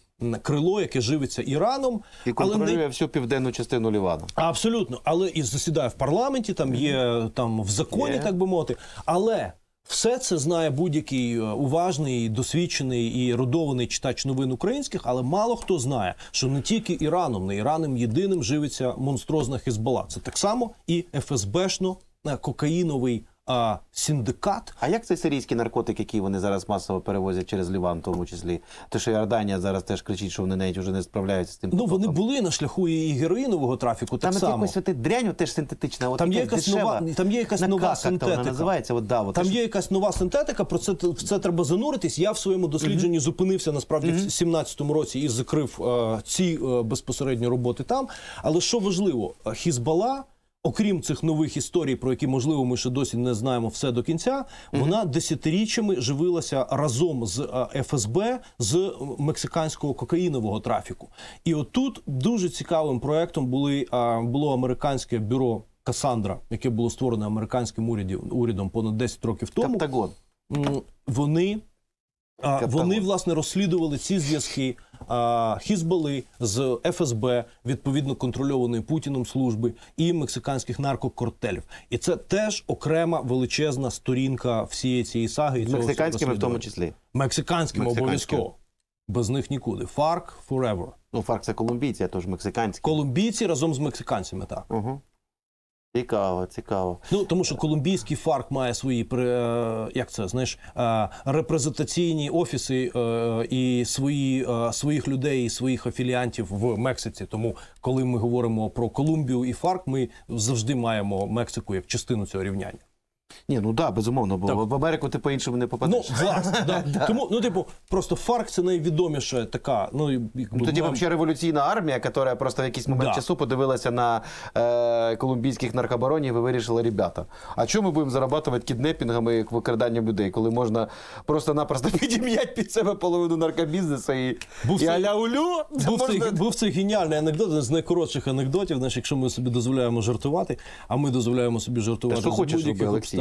крило, яке живиться Іраном. І контролює всю південну частину Лівану. Абсолютно. Але і засідає в парламенті, там є в законі, так би мовити. Але все це знає будь-який уважний, досвідчений і родований читач новин українських, але мало хто знає, що не тільки Іраном, не Іраном єдиним живиться монстрозна Хізбалла. Це так само і ФСБшно-кокаїновий синдикат. А як цей сирійський наркотик, який вони зараз масово перевозять через Ліван, в тому числі? Те, що Йорданія зараз теж кричить, що вони навіть вже не справляються з тим. Ну, вони були на шляху і героїнового трафіку так само. Там якось дрянь теж синтетична. Там є якась нова синтетика. Там є якась нова синтетика, про це треба зануритись. Я в своєму дослідженні зупинився, насправді, в 2017 році і закрив ці безпосередні роботи там. Але що важливо, Хізбалла, окрім цих нових історій, про які, можливо, ми ще досі не знаємо все до кінця, вона десятиріччями живилася разом з ФСБ, з мексиканського кокаїнового трафіку. І отут дуже цікавим проєктом було американське бюро «Касандра», яке було створено американським урядом понад 10 років тому. Каптагон. Вони, власне, розслідували ці зв'язки Хізбалли з ФСБ, відповідно контрольованої Путіном служби, і мексиканських наркокартелів. І це теж окрема величезна сторінка всієї цієї саги. Мексиканськими в тому числі. Мексиканськими обов'язково. Без них нікуди. FARC forever. Ну, FARC – це колумбійці, а то ж мексиканські. Колумбійці разом з мексиканцями, так. Цікаво, цікаво. Ну, тому що колумбійський FARC має свої, як це, знаєш, репрезентаційні офіси і своїх людей, і своїх афіліантів в Мексиці. Тому, коли ми говоримо про Колумбію і FARC, ми завжди маємо Мексику як частину цього рівняння. Ні, ну так, безумовно, бо в Америку ти по-іншому не попадеш. Ну, власне, так. Тому, ну, типу, просто FARC – це найвідоміша така, ну, якби... Тоді, взагалі, революційна армія, яка просто в якийсь момент часу подивилася на колумбійських наркобаронів і вирішила, ребята, а чому ми будемо заробляти кіднепінгами, викраданням людей, коли можна просто-напросто підім'яти під себе половину наркобізнесу і аля-улю? Був цей геніальний анекдот, один з найкоротших анекдотів, знаєш, якщо ми собі дозволяємо жартувати, а ми дозволяємо собі жартувати з будь-яких обставин.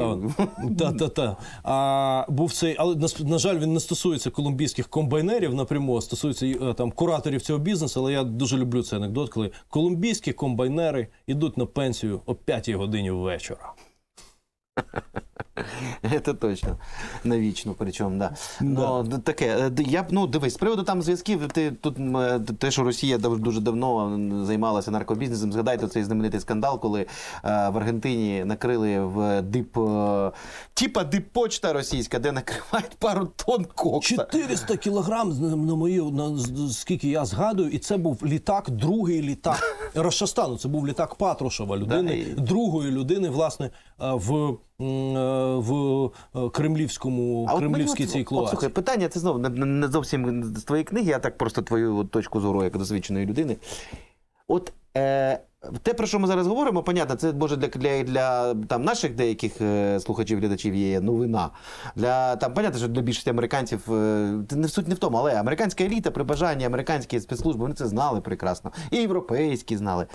Був цей, але, на жаль, він не стосується колумбійських комбайнерів напряму, а стосується кураторів цього бізнесу, але я дуже люблю цей анекдот, коли колумбійські комбайнери йдуть на пенсію о 5-й годині вечора. Це точно. Навічно, причому, так. Таке, я б, ну, дивись, з приводу там зв'язків, тут те, що Росія дуже давно займалася наркобізнесом, згадайте цей знаменитий скандал, коли в Аргентині накрили в типа диппочта російська, де накривають пару тонн кокса. 400 кілограм, скільки я згадую, і це був літак, другий літак Рашастану, це був літак Патрушова, другої людини, власне, в кремлівській цій клоаці. Слухай, питання, це знову не зовсім з твоєї книги, а так просто твою точку зору, як досвідченої людини. От те, про що ми зараз говоримо, понятно, це, може, для наших деяких слухачів, глядачів є новина. Понятно, що для більшості американців, суть не в тому, але американська еліта, при бажанні, американські спецслужби, вони це знали прекрасно. І європейські знали.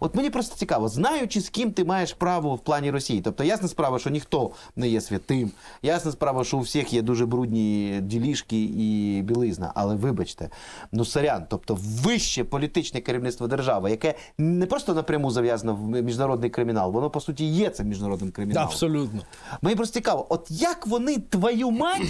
От мені просто цікаво, знаючи, з ким ти маєш право в плані Росії. Тобто, ясна справа, що ніхто не є святим, ясна справа, що у всіх є дуже брудні ділішки і білизна. Але вибачте, ну сорян, тобто вище політичне керівництво держави, яке не просто напряму зав'язано в міжнародний кримінал, воно, по суті, є цим міжнародним криміналом. Абсолютно. Мені просто цікаво, от як вони, твою мать,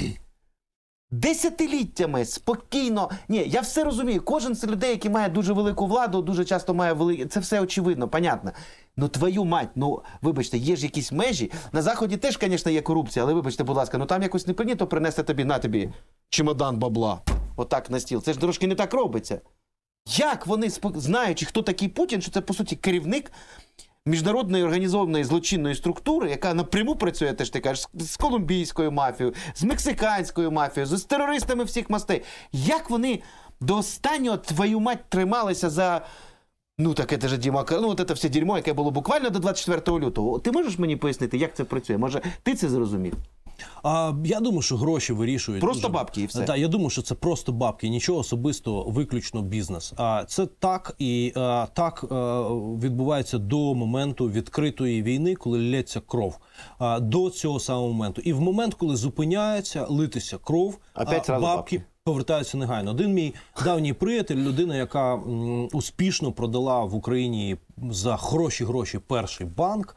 десятиліттями спокійно... Ні, я все розумію. Кожен з людей, який має дуже велику владу, дуже часто має велику... Це все очевидно, понятно. Ну, твою мать, ну, вибачте, є ж якісь межі. На Заході теж, звісно, є корупція, але вибачте, будь ласка, ну там якось не прийнято принести тобі, на тобі, чемодан бабла. Отак на стіл. Це ж трошки не так робиться. Як вони, знаючи, хто такий Путін, що це, по суті, керівник міжнародної організованої злочинної структури, яка напряму працює, ти ж ти кажеш, з колумбійською мафією, з мексиканською мафією, з терористами всіх мастей. Як вони до останнього, твою мать, трималися за... Ну, так це ж Діма... Ну, от це все дерьмо, яке було буквально до 24 лютого. Ти можеш мені пояснити, як це працює? Може, ти це зрозумів? Я думаю, що гроші вирішують. Просто дуже... бабки і все. Так, я думаю, що це просто бабки, нічого особистого, виключно бізнес. Це так і так відбувається до моменту відкритої війни, коли лється кров. До цього самого моменту. І в момент, коли зупиняється литися кров, бабки повертаються негайно. Один мій давній приятель, людина, яка успішно продала в Україні за хороші-гроші перший банк,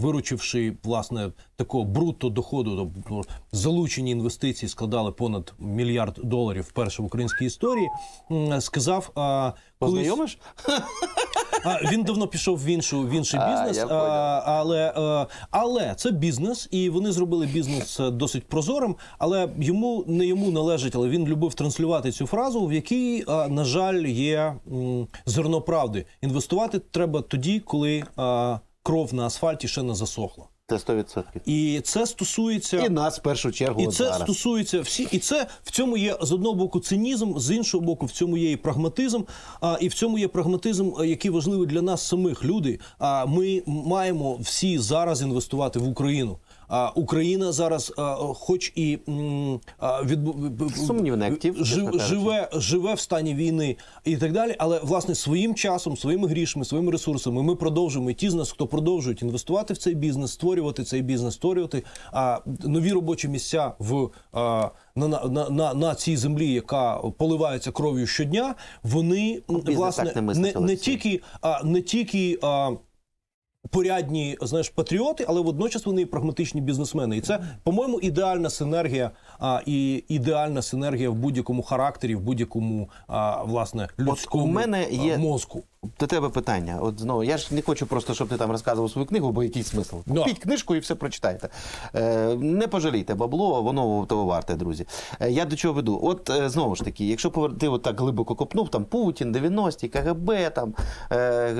виручивши, власне, такого брутто доходу, тобто залучені інвестиції складали понад $1 мільярд вперше в українській історії, сказав... Познайомиш? Він давно пішов в інший бізнес, але це бізнес, і вони зробили бізнес досить прозорим, але йому, не йому належить, але він любив транслювати цю фразу, в якій, на жаль, є зерно правди. Інвестувати треба тоді, коли кров на асфальті ще не засохла. Це 100%. І це стосується... І нас, в першу чергу, зараз. І це стосується всі... І це в цьому є, з одного боку, цинізм, з іншого боку, в цьому є і прагматизм. І в цьому є прагматизм, який важливий для нас самих, люди. Ми маємо всі зараз інвестувати в Україну. Україна зараз, хоч і живе в стані війни і так далі, але, власне, своїм часом, своїми грішми, своїми ресурсами ми продовжуємо, і ті з нас, хто продовжують інвестувати в цей бізнес, створювати цей бізнес, створювати нові робочі місця на цій землі, яка поливається кров'ю щодня, вони, власне, не тільки порядні, знаєш, патріоти, але водночас вони і прагматичні бізнесмени. І це, по-моєму, ідеальна синергія, і ідеальна синергія в будь-якому характері, в будь-якому, власне, людському мозку. От у мене є до тебе питання. От, знову, я ж не хочу просто, щоб ти там розказував свою книгу, бо який смисл. Купіть книжку і все прочитайте. Не пожалійте бабло, воно того варте, друзі. Я до чого веду? От, знову ж таки, якщо ти от так глибоко копнув, там Путін, 90-ті, КГБ, там,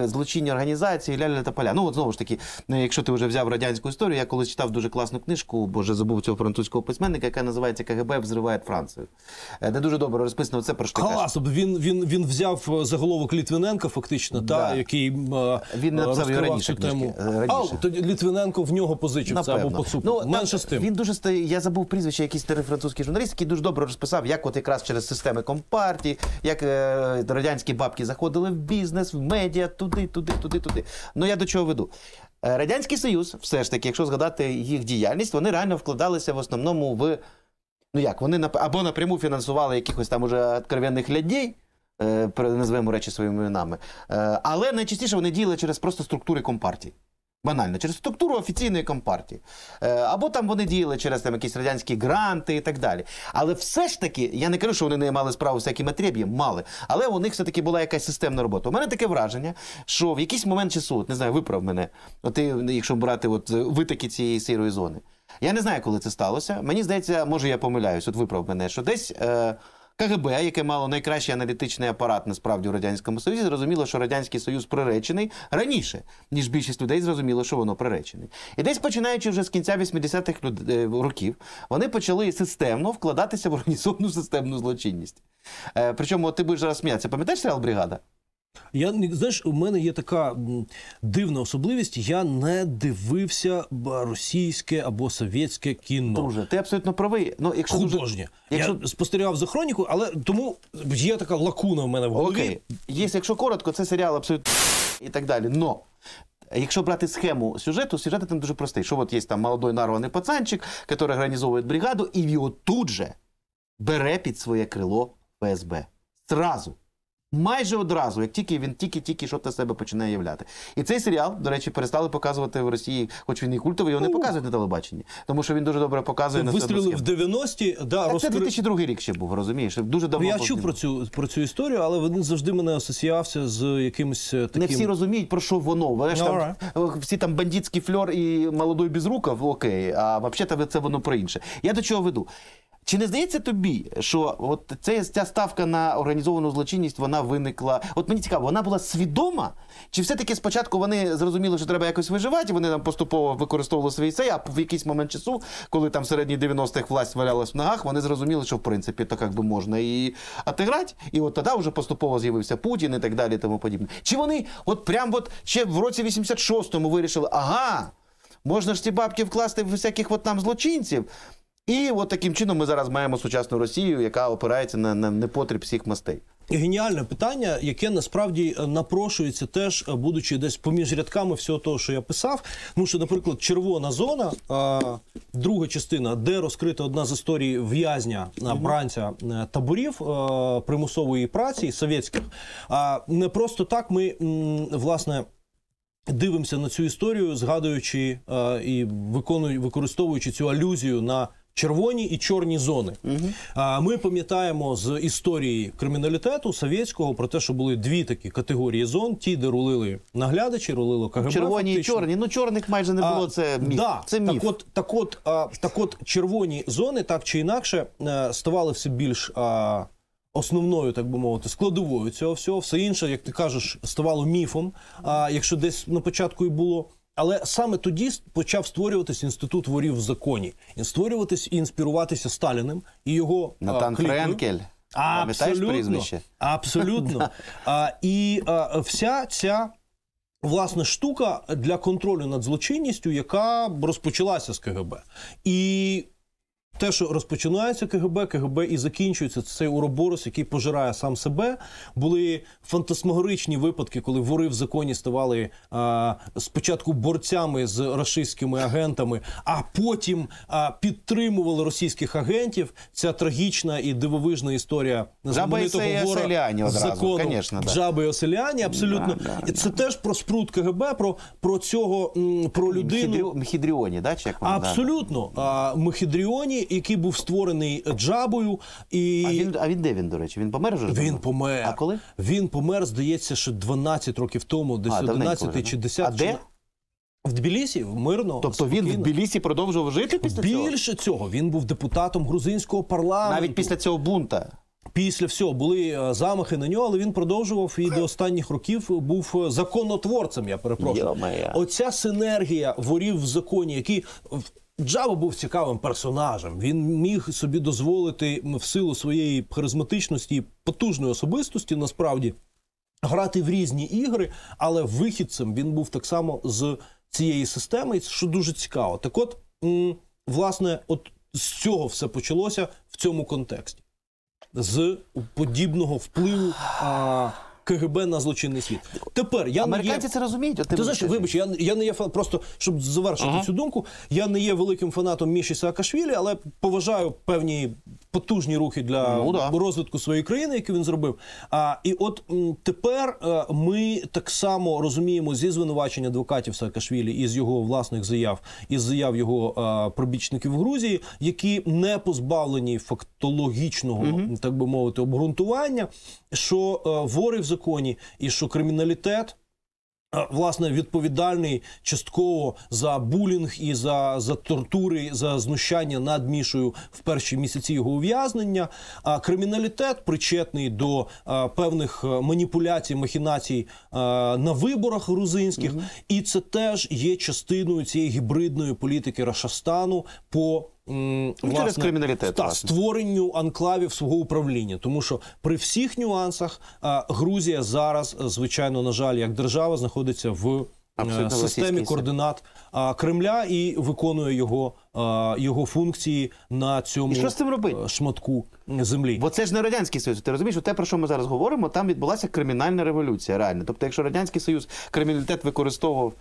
злочинні організації, ля-ля та поля. Ну, от, знову ж таки, якщо ти вже взяв радянську історію, я колись читав дуже класну книжку, боже, забув цього французького письменника, яка називається «КГБ взриває Францію». Де дуже добре розписано це, про що ти кажеш. Він взяв заголовок Литвиненка, фактично, який розкривав цю тему. Тоді Литвиненко в нього позичив це або поцупив. Менше з тим. Я забув прізвище, якийсь французький журналіст, який дуже добре розписав, як от якраз через системи компартії, як радянські бабки заходили в бізнес, в медіа, туди. Ну, я до чого веду. Радянський Союз, все ж таки, якщо згадати їх діяльність, вони реально вкладалися в основному в... Ну як, вони або напряму фінансували якихось там уже откровенних лядей, назвемо речі своїми іменами, але найчастіше вони діяли через просто структури компартії. Банально, через структуру офіційної компартії. Або там вони діяли через там якісь радянські гранти і так далі. Але все ж таки, я не кажу, що вони не мали справу з всякими треб'ям, мали. Але у них все-таки була якась системна робота. У мене таке враження, що в якийсь момент часу, от, не знаю, виправ мене, от, якщо брати от, витоки цієї сірої зони. Я не знаю, коли це сталося. Мені здається, може я помиляюсь, от виправ мене, що десь... КГБ, яке мало найкращий аналітичний апарат, насправді, у Радянському Союзі, зрозуміло, що Радянський Союз приречений раніше, ніж більшість людей зрозуміло, що воно приречений. І десь починаючи вже з кінця 80-х років, вони почали системно вкладатися в організовану системну злочинність. Причому, ти будеш зараз сміятися, пам'ятаєш серіал «Бригада»? Знаєш, у мене є така дивна особливість, я не дивився російське або совєтське кіно. Друже, ти абсолютно правий. Ну, якщо художнє. Я спостерігав за хронікою, але тому є така лакуна в мене в голові. Окей. Якщо коротко, це серіал абсолютно і так далі. Но якщо брати схему сюжету, сюжет там дуже простий. Що от є там молодой нарваний пацанчик, який організовує бригаду, і його тут же бере під своє крило ФСБ. Зразу. Майже одразу, як тільки він тільки щось на себе починає являти. І цей серіал, до речі, перестали показувати в Росії, хоч він і культовий, його не показують на телебаченні. Тому що він дуже добре показує на себе схему. Вистрілив в 90-ті, да, так це 2002 рік ще був, розумієш? Дуже давно. Я чув про цю історію, але він завжди мене асоціювався з якимось таким... Не всі розуміють, про що воно. Всі там бандитський фльор і молодой безруков, окей, а взагалі це воно про інше. Я до чого веду? Чи не здається тобі, що от ця ставка на організовану злочинність, вона виникла... От мені цікаво, вона була свідома? Чи все-таки спочатку вони зрозуміли, що треба якось виживати, вони там поступово використовували свої цей, а в якийсь момент часу, коли там в середні 90-х власть валялась в ногах, вони зрозуміли, що в принципі так якби можна і отіграти, і от тоді вже поступово з'явився Путін і так далі і тому подібне. Чи вони от прям от ще в році 86-му вирішили, ага, можна ж ці бабки вкласти в всяких от там злочинців? І от таким чином ми зараз маємо сучасну Росію, яка опирається на непотріб всіх мастей. Геніальне питання, яке насправді напрошується теж, будучи десь поміж рядками всього того, що я писав. Тому що, наприклад, «Червона зона», друга частина, де розкрита одна з історій в'язня, бранця таборів, примусової праці, совєтських. Не просто так ми, власне, дивимося на цю історію, згадуючи і використовуючи цю алюзію на червоні і чорні зони. Ми пам'ятаємо з історії криміналітету совєтського про те, що були дві такі категорії зон. Ті, де рулили наглядачі, рулило КГБ. Червоні і чорні. Ну, чорних майже не було, це міф. Так от, червоні зони, так чи інакше, ставали все більш... основною, так би мовити, складовою цього всього. Все інше, як ти кажеш, ставало міфом, якщо десь на початку і було. Але саме тоді почав створюватись інститут ворів в законі. Створюватись і інспіруватися Сталіним і його клікою. Натан Френкель. Пам'ятаєш прізвище? Абсолютно. І вся ця, власне, штука для контролю над злочинністю, яка розпочалася з КГБ. І... те, що розпочинається КГБ і закінчується, цей уроборос, який пожирає сам себе. Були фантасмагоричні випадки, коли вори в законі ставали спочатку борцями з рашистськими агентами, а потім підтримували російських агентів. Ця трагічна і дивовижна історія знаменитого вора з закону Джаби Іосиліані, абсолютно. Це теж про спрут КГБ, про людину. Мехідріоні, так? Абсолютно. Мехідріоні, який був створений Джабою. А він де він, до речі? Він помер вже? Він помер. А коли? Він помер, здається, ще 12 років тому, десь 11 чи 10. А де? В Тбілісі, мирно. Тобто він в Тбілісі продовжував жити після цього? Більше цього. Він був депутатом грузинського парламенту. Навіть після цього бунта? Після всього. Були замахи на нього, але він продовжував і до останніх років був законотворцем, я перепрошую. Оця синергія ворів в законі, які... Джаба був цікавим персонажем. Він міг собі дозволити в силу своєї харизматичності і потужної особистості, насправді, грати в різні ігри, але вихідцем він був так само з цієї системи, що дуже цікаво. Так от, власне, от з цього все почалося в цьому контексті. З подібного впливу... КГБ на злочинний світ. Тепер, я не є... Американці це розуміють? Ти знаєш, вибач, я не є фанатом, просто, щоб завершити цю думку, я не є великим фанатом Міші Саакашвілі, але поважаю певні потужні рухи для розвитку своєї країни, які він зробив. І от тепер ми так само розуміємо зі звинувачень адвокатів Саакашвілі і з його власних заяв, і з заяв його прибічників в Грузії, які не позбавлені фактологічного, так би мовити, обґрунтування, що вори в законі і що криміналітет, власне, відповідальний частково за булінг і за тортури, за знущання над Мішою в перші місяці його ув'язнення. Криміналітет причетний до певних маніпуляцій, махінацій на виборах грузинських. І це теж є частиною цієї гібридної політики Рашастану по власне, та, створенню анклавів свого управління. Тому що при всіх нюансах Грузія зараз, звичайно, на жаль, як держава, знаходиться в системі координат Кремля і виконує його функції на цьому шматку землі. Бо це ж не Радянський Союз. Ти розумієш, те, про що ми зараз говоримо, там відбулася кримінальна революція, реально. Тобто, якщо Радянський Союз криміналітет використовував,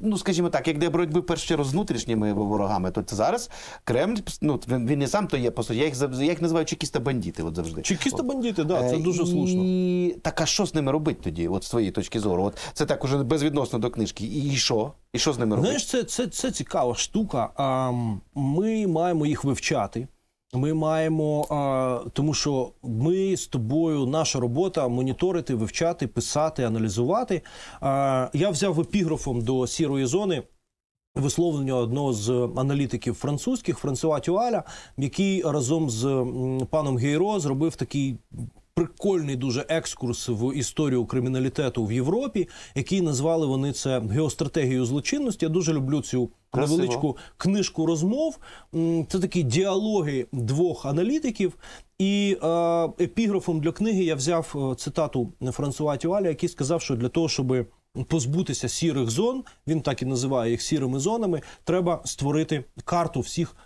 ну, скажімо так, як для боротьби, перш ще раз, з внутрішніми ворогами, то зараз Кремль, ну, він не сам то є, по суті, я їх називаю чекіста-бандити, от завжди. Чекіста-бандити, да, це дуже слушно. І так, а що з ними робити тоді, от з твоєї точки зору? От це так уже безвідносно до книжки. І що? І що з ними робити? Знаєш, це цікава штука. Ми маємо їх вивчати. Ми маємо, тому що ми з тобою, наша робота – моніторити, вивчати, писати, аналізувати. Я взяв епіграфом до «Сірої зони» висловлення одного з аналітиків французьких, Франсуа Тюаля, який разом з паном Гейро зробив такий прикольний дуже екскурс в історію криміналітету в Європі, який назвали вони це «Геостратегією злочинності». Я дуже люблю цю невеличку книжку розмов. Це такі діалоги двох аналітиків. І епіграфом для книги я взяв цитату Франсуа Тюаля, який сказав, що для того, щоб позбутися сірих зон, він так і називає їх сірими зонами, треба створити карту всіх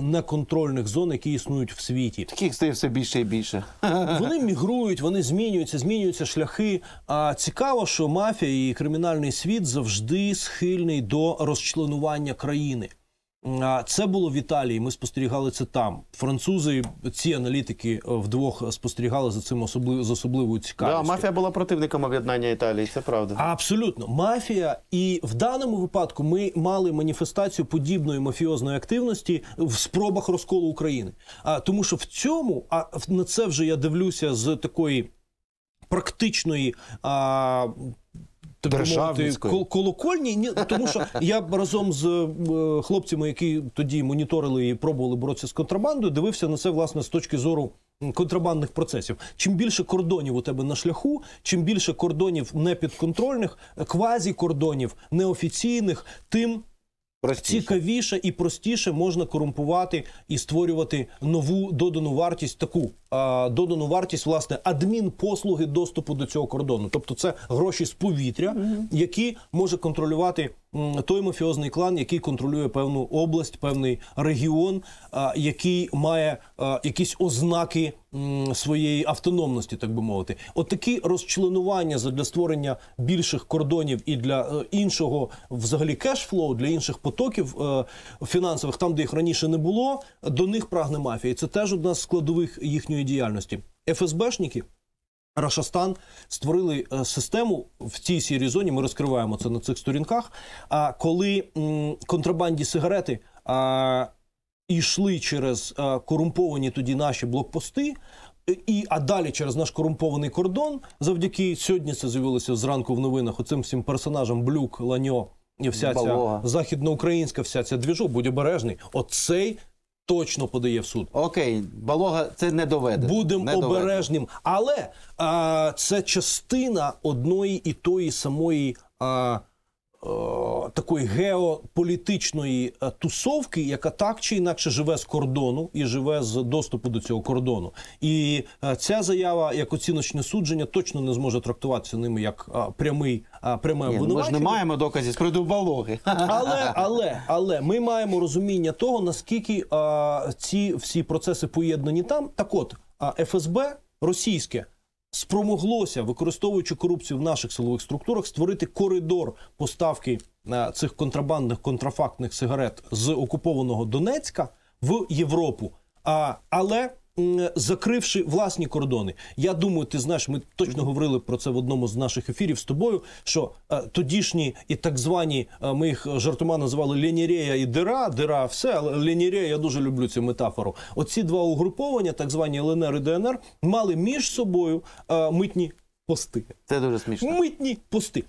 неконтрольних зон, які існують в світі. Таких стає все більше і більше. Вони мігрують, вони змінюються, змінюються шляхи. А цікаво, що мафія і кримінальний світ завжди схильний до розчленування країни. Це було в Італії, ми спостерігали це там. Французи, ці аналітики вдвох спостерігали за цим з особливою цікавістю. Да, мафія була противником об'єднання Італії, це правда. Абсолютно. Мафія, і в даному випадку ми мали маніфестацію подібної мафіозної активності в спробах розколу України. Тому що в цьому, на це вже я дивлюся з такої практичної колокольні, тому що я разом з хлопцями, які тоді моніторили і пробували боротися з контрабандою, дивився на це, власне, з точки зору контрабандних процесів. Чим більше кордонів у тебе на шляху, чим більше кордонів непідконтрольних, квазі-кордонів, неофіційних, тим цікавіше і простіше можна корумпувати і створювати нову додану вартість, таку додану вартість, власне, адмінпослуги доступу до цього кордону. Тобто це гроші з повітря, які може контролювати той мафіозний клан, який контролює певну область, певний регіон, який має якісь ознаки своєї автономності, так би мовити. От такі розчленування для створення більших кордонів і для іншого взагалі кешфлоу, для інших потоків фінансових, там, де їх раніше не було, до них прагне мафія. Це теж одна з складових їхньої діяльності. ФСБшники, Рашастан, створили систему в цій сірій зоні, ми розкриваємо це на цих сторінках, коли контрабандні сигарети йшли через корумповані тоді наші блокпости, а далі через наш корумпований кордон, завдяки, сьогодні це з'явилося зранку в новинах, оцим всім персонажам Блюк, Ланьо і вся ця західноукраїнська, вся ця двіжо, будь обережний, оцей точно подає в суд. Окей, Балога це не доведено. Будемо обережним. Але це частина одної і тої самої такої геополітичної тусовки, яка так чи інакше живе з кордону і живе з доступу до цього кордону. І ця заява, як оціночне судження, точно не зможе трактуватися ними як пряме обвинувачення. Ми ж не маємо доказів з приводу Балоги. Але ми маємо розуміння того, наскільки ці всі процеси поєднані там. Так от, ФСБ російське спромоглося, використовуючи корупцію в наших силових структурах, створити коридор поставки цих контрабандних, контрафактних сигарет з окупованого Донецька в Європу, але закривши власні кордони. Я думаю, ти знаєш, ми точно говорили про це в одному з наших ефірів з тобою, що тодішні і так звані, ми їх жартома називали «Ленірея» і «Дира», «Дира» – все, але «Ленірея» я дуже люблю цю метафору. Оці два угруповання, так звані ЛНР і ДНР, мали між собою митні пости. Це дуже смішно. Митні пости.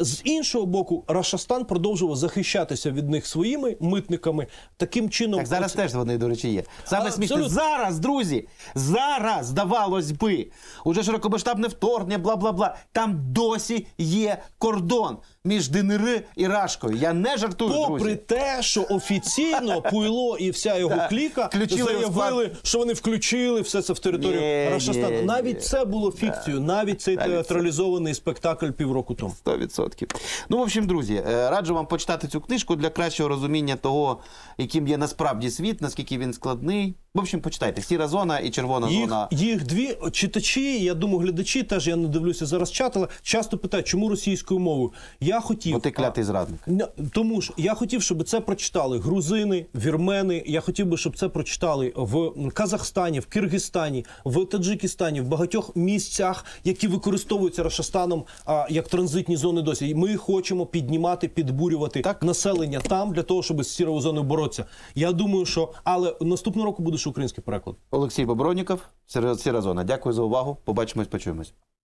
З іншого боку, Рашастан продовжував захищатися від них своїми митниками. Таким чином... Так, зараз теж вони, до речі, є. Саме смішне. Зараз, друзі, зараз, здавалось би, уже широкомасштабне вторгнення, бла-бла-бла, там досі є кордон. між ДНР і Рашкою. Я не жартую, друзі. Попри те, що офіційно Пуйло і вся його кліка заявили, що вони включили все це в територію Рашастану. Навіть це було фікцією, навіть цей театралізований спектакль півроку тому. 100%. Ну, в общем, друзі, раджу вам почитати цю книжку для кращого розуміння того, яким є насправді світ, наскільки він складний. В общем, почитайте. «Сіра зона» і «Червона зона». Їх дві читачі, я думаю, глядачі теж, я не дивлюся зараз чат, але часто питають, чому російською мовою. Я хотів... Бо ти клятий зрадник. Тому що я хотів, щоб це прочитали грузини, вірмени, я хотів би, щоб це прочитали в Казахстані, в Киргизстані, в Таджикистані, в багатьох місцях, які використовуються Рашастаном як транзитні зони досі. І ми хочемо піднімати, підбурювати населення там, для того, щоб з «Сірою зоною» боротися. Я думаю, що... Але наступного року буде український переклад. Олексій Бобровніков, «Сіра зона». Дякую за увагу. Побачимось, почуємось.